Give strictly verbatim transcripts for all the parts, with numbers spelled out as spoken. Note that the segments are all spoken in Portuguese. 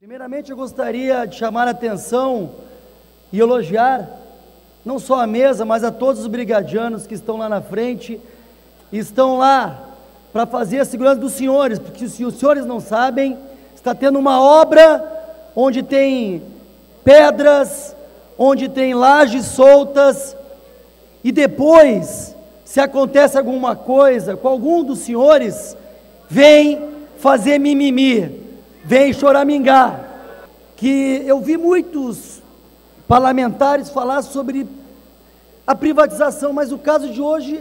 Primeiramente, eu gostaria de chamar a atenção e elogiar não só a mesa, mas a todos os brigadianos que estão lá na frente, estão lá para fazer a segurança dos senhores, porque se os senhores não sabem, está tendo uma obra onde tem pedras, onde tem lajes soltas, e depois, se acontece alguma coisa com algum dos senhores, vem fazer mimimi. Vem choramingar, que eu vi muitos parlamentares falar sobre a privatização, mas o caso de hoje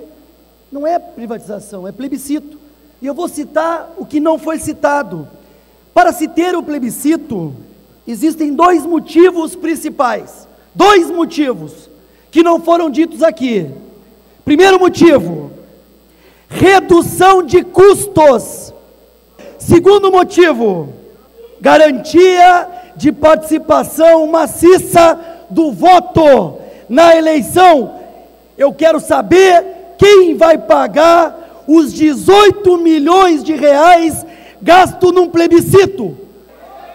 não é privatização, é plebiscito. E eu vou citar o que não foi citado. Para se ter o plebiscito, existem dois motivos principais, dois motivos que não foram ditos aqui. Primeiro motivo, redução de custos. Segundo motivo, garantia de participação maciça do voto na eleição. Eu quero saber quem vai pagar os dezoito milhões de reais gasto num plebiscito.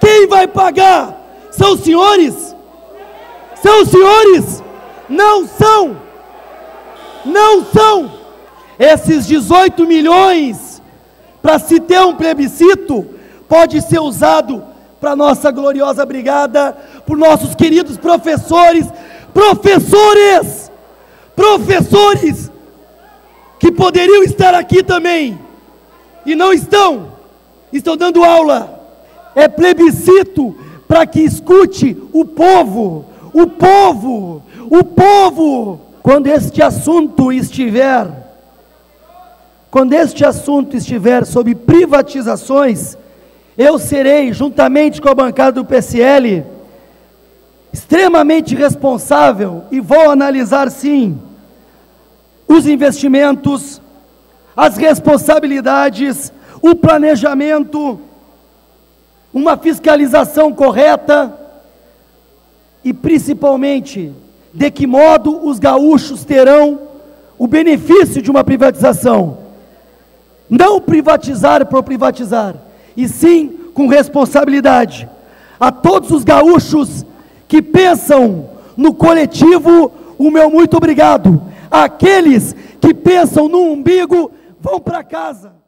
Quem vai pagar? São os senhores? São os senhores? Não são! Não são! Esses dezoito milhões, para se ter um plebiscito, pode ser usado para nossa gloriosa brigada, por nossos queridos professores, professores, professores, que poderiam estar aqui também, e não estão, estão dando aula. É plebiscito para que escute o povo, o povo, o povo. Quando este assunto estiver, quando este assunto estiver sobre privatizações, eu serei, juntamente com a bancada do P S L, extremamente responsável e vou analisar, sim, os investimentos, as responsabilidades, o planejamento, uma fiscalização correta e, principalmente, de que modo os gaúchos terão o benefício de uma privatização. Não privatizar por privatizar, e sim com responsabilidade. A todos os gaúchos que pensam no coletivo, o meu muito obrigado. Aqueles que pensam no umbigo, vão para casa.